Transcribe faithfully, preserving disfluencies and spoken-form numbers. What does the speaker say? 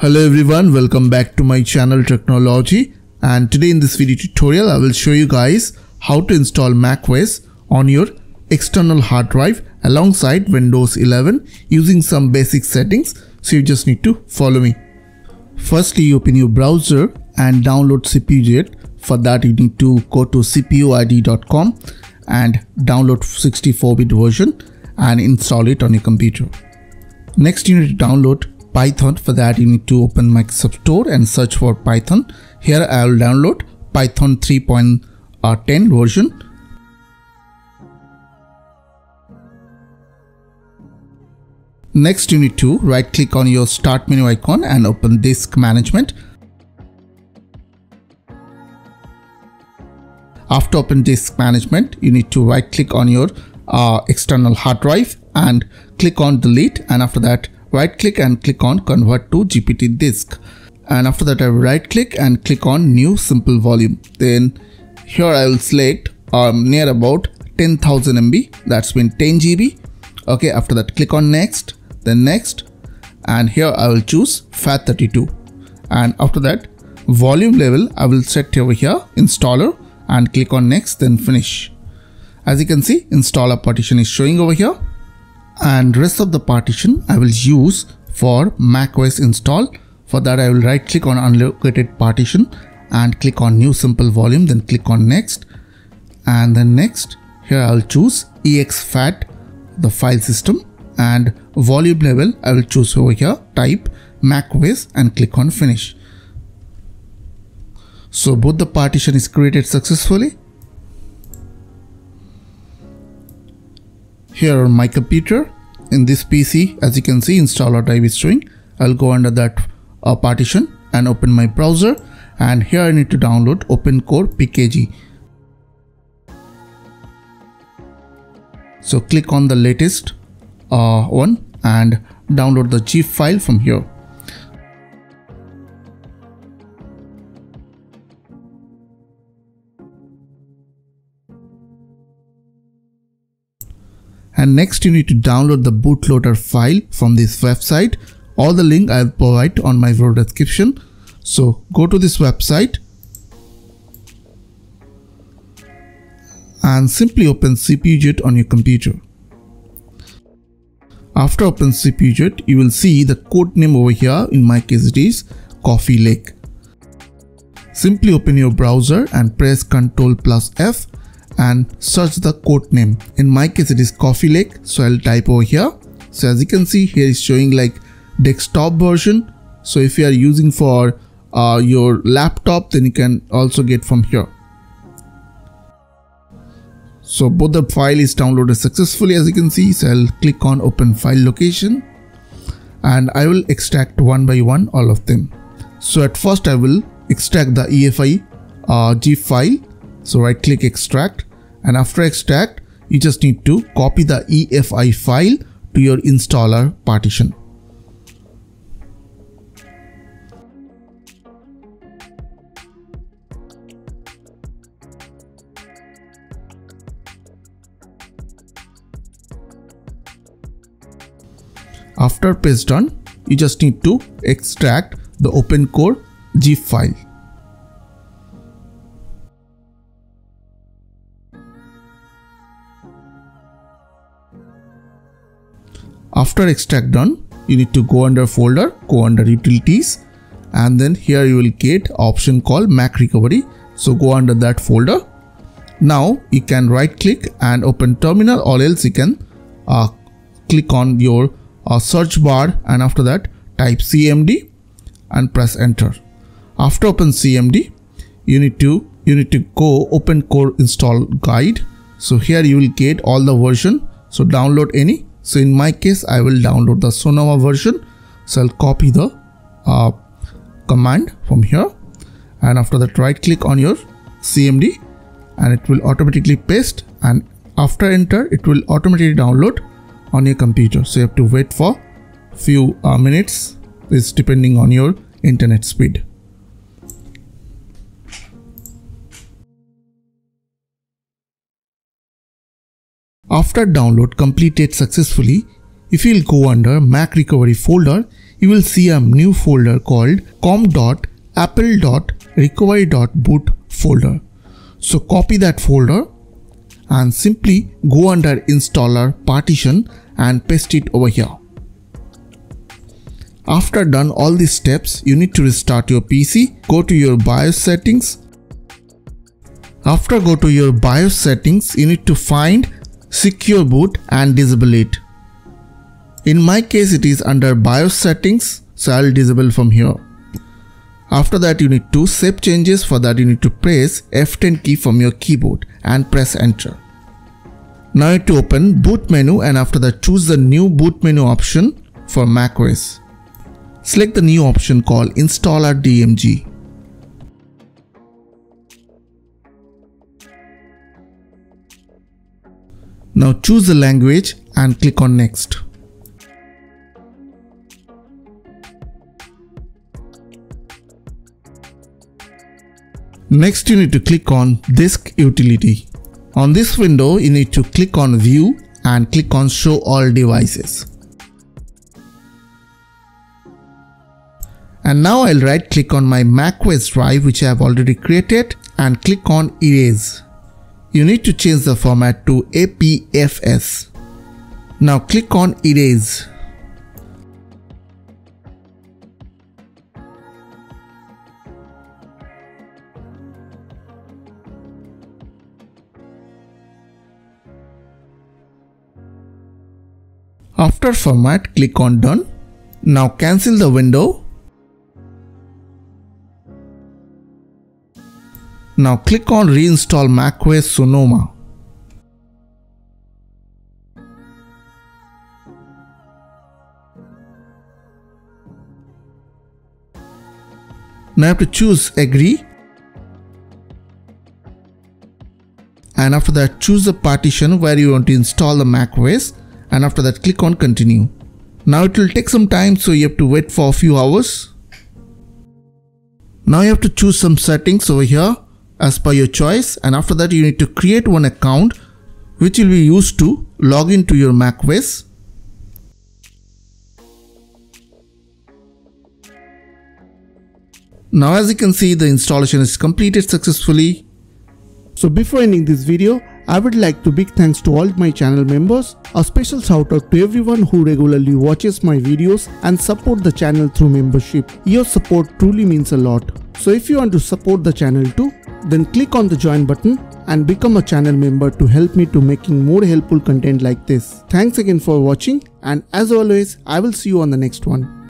Hello everyone, welcome back to my channel Technology, and today in this video tutorial I will show you guys how to install macOS on your external hard drive alongside Windows eleven using some basic settings, so you just need to follow me. Firstly, you open your browser and download C P U Z. For that you need to go to C P U I D dot com and download sixty-four bit version and install it on your computer. Next you need to download Python. For that you need to open Microsoft Store and search for Python. Here I will download Python three point ten version. Next you need to right click on your start menu icon and open Disk Management. After open Disk Management, you need to right click on your uh, external hard drive and click on delete, and after that right click and click on convert to G P T disk, and after that I will right click and click on new simple volume. Then here I will select um, near about ten thousand M B, that's been ten G B. Okay, after that click on next, then next, and here I will choose FAT thirty-two, and after that volume level I will set over here installer and click on next, then finish. As you can see, installer partition is showing over here, and rest of the partition I will use for macOS install. For that I will right click on unlocated partition and click on new simple volume, then click on next, and then next. Here I will choose exFAT, the file system, and volume level I will choose over here, type macOS and click on finish. So both the partition is created successfully. Here on my computer, in this P C, as you can see, installer type is showing. I'll go under that uh, partition and open my browser, and here I need to download OpenCore P K G. So click on the latest uh, one and download the zip file from here. And next you need to download the bootloader file from this website. All the link I will provide on my video description. So go to this website and simply open C P U Z on your computer. After open C P U Z, you will see the code name over here. In my case it is Coffee Lake. Simply open your browser and press control plus F and search the code name. In my case it is Coffee Lake, so I'll type over here. So as you can see, here is showing like desktop version. So if you are using for uh, your laptop, then you can also get from here. So both the file is downloaded successfully, as you can see. So I'll click on open file location and I will extract one by one all of them. So at first I will extract the E F I uh, zip file. So right click extract, and after extract you just need to copy the E F I file to your installer partition. After paste done, you just need to extract the OpenCore zip file. After extract done, you need to go under folder, go under utilities, and then here you will get option called Mac Recovery. So go under that folder. Now you can right click and open terminal, or else you can uh, click on your uh, search bar and after that type C M D and press enter. After open C M D, you need to you need to go OpenCore install guide. So here you will get all the version. So download any. So in my case, I will download the Sonoma version. So I'll copy the uh, command from here, and after that right click on your C M D and it will automatically paste, and after enter it will automatically download on your computer. So you have to wait for few uh, minutes. It's depending on your internet speed. After download completed successfully, if you will go under Mac Recovery folder, you will see a new folder called com dot apple dot recovery dot boot folder. So copy that folder and simply go under installer partition and paste it over here. After done all these steps, you need to restart your P C, go to your BIOS settings. After go to your BIOS settings, you need to find Secure Boot and disable it. In my case, it is under BIOS settings, so I'll disable from here. After that, you need to save changes. For that, you need to press F ten key from your keyboard and press enter. Now you need to open boot menu and after that choose the new boot menu option for macOS. Select the new option called Installer D M G. Now choose the language and click on Next. Next, you need to click on Disk Utility. On this window, you need to click on View and click on Show All Devices. And now I'll right click on my macOS drive which I have already created and click on Erase. You need to change the format to A P F S. Now click on Erase. After format, click on Done. Now cancel the window. Now click on Reinstall macOS Sonoma. Now I have to choose Agree and after that choose the partition where you want to install the macOS and after that click on Continue. Now it will take some time, so you have to wait for a few hours. Now you have to choose some settings over here as per your choice and after that you need to create one account which will be used to log into your macOS. Now as you can see, the installation is completed successfully. So before ending this video, I would like to big thanks to all my channel members. A special shout out to everyone who regularly watches my videos and support the channel through membership. Your support truly means a lot. So if you want to support the channel too, then click on the join button and become a channel member to help me to making more helpful content like this. Thanks again for watching and as always, I will see you on the next one.